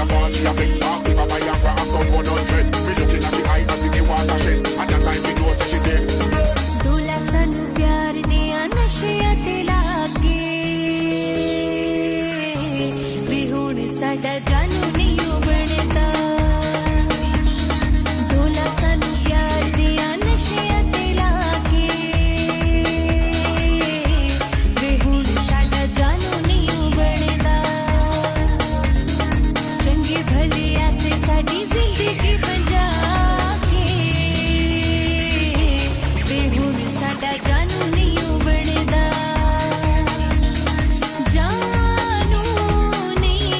a 40 a big dog, if I buy a for a son 100. We looking at the eye as if the water shed, and that time we know so she dead. दूल्हा सन प्यार दिया नशिया दिला के, भी हुण साडा जानू नहीं बनता। दूल्हा सन प्यार दिया नशिया दिला के, भी हुण साडा जानू नहीं बनता। चंगी भली ऐसे साडी जिंदगी बजा के, भी हुण साडा जानू नहीं बनता। जानू नहीं बनता, जानू नहीं बनता।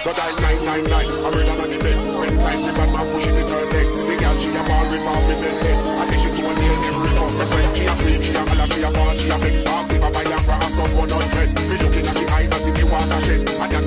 So guys, 999, I'm real on the best. Spend time with bad man pushing it her next. The girl, she a ball with all with the head. I think she do a nail every cup. My friend, she a sweet, she a holla, she a ball, she a big dog. If I buy her for a son 100, we looking at the eye as if the water shed.